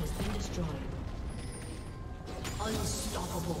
has been destroyed. Unstoppable.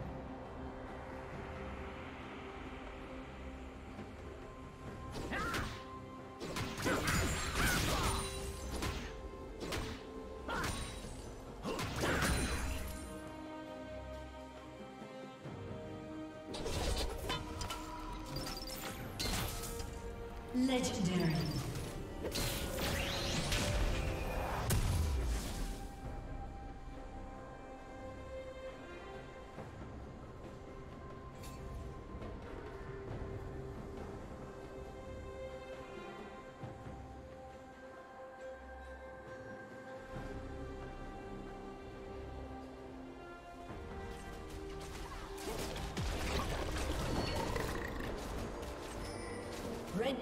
Legendary. Red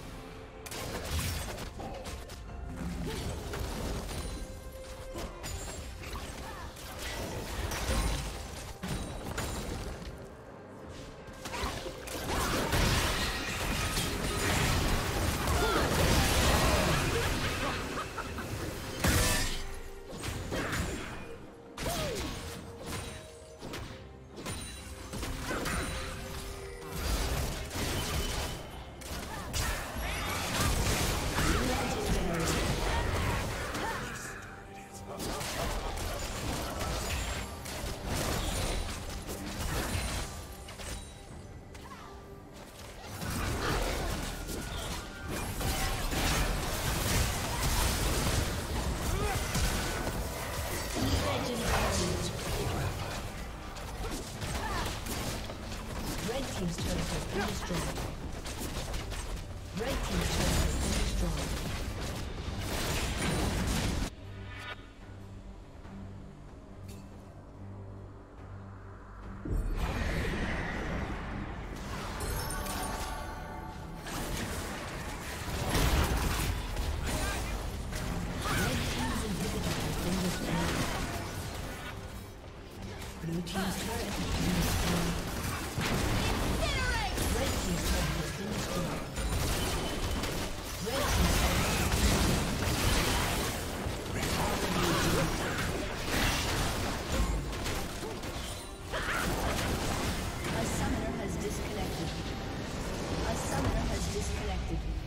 A summoner has disconnected.